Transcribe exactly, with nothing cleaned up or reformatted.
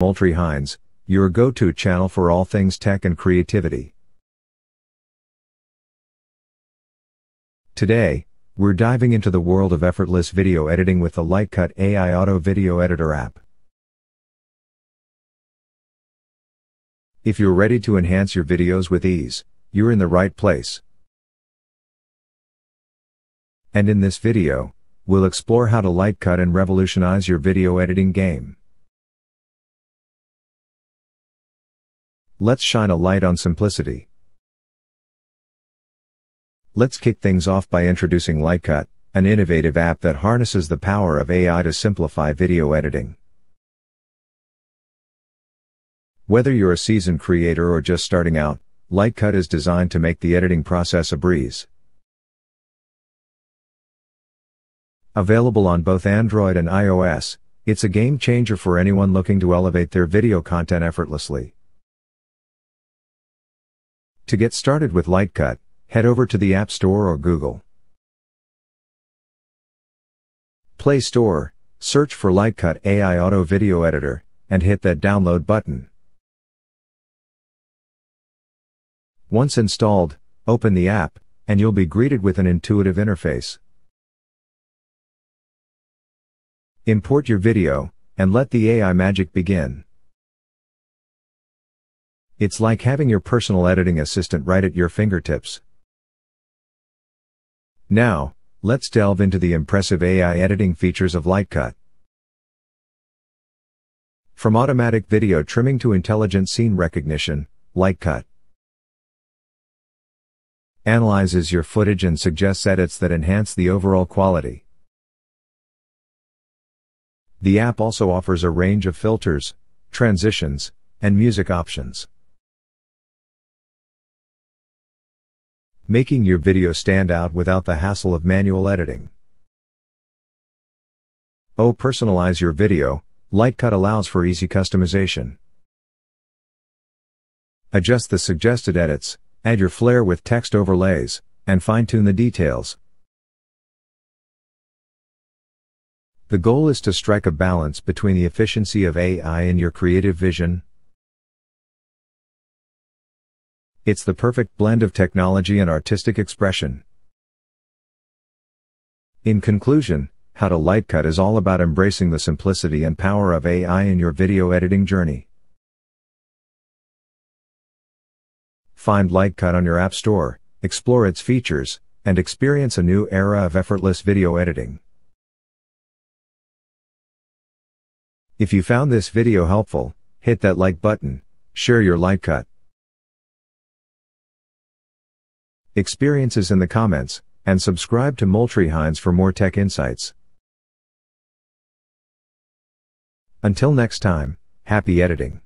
Moultrie Hines, your go-to channel for all things tech and creativity. Today, we're diving into the world of effortless video editing with the Lightcut A I Auto Video Editor app. If you're ready to enhance your videos with ease, you're in the right place. And in this video, we'll explore how to lightcut and revolutionize your video editing game. Let's shine a light on simplicity. Let's kick things off by introducing Lightcut, an innovative app that harnesses the power of A I to simplify video editing. Whether you're a seasoned creator or just starting out, Lightcut is designed to make the editing process a breeze. Available on both Android and iOS, it's a game changer for anyone looking to elevate their video content effortlessly. To get started with Lightcut, head over to the App Store or Google Play Store, search for Lightcut A I Auto Video Editor, and hit that download button. Once installed, open the app, and you'll be greeted with an intuitive interface. Import your video, and let the A I magic begin. It's like having your personal editing assistant right at your fingertips. Now, let's delve into the impressive A I editing features of Lightcut. From automatic video trimming to intelligent scene recognition, Lightcut analyzes your footage and suggests edits that enhance the overall quality. The app also offers a range of filters, transitions, and music options, making your video stand out without the hassle of manual editing. Oh, personalize your video. Lightcut allows for easy customization. Adjust the suggested edits, add your flair with text overlays, and fine-tune the details. The goal is to strike a balance between the efficiency of A I and your creative vision. It's the perfect blend of technology and artistic expression. In conclusion, how to Lightcut is all about embracing the simplicity and power of A I in your video editing journey. Find Lightcut on your App Store, explore its features, and experience a new era of effortless video editing. If you found this video helpful, hit that like button, share your Lightcut experiences in the comments, and subscribe to Moultrie Hines for more tech insights. Until next time, happy editing.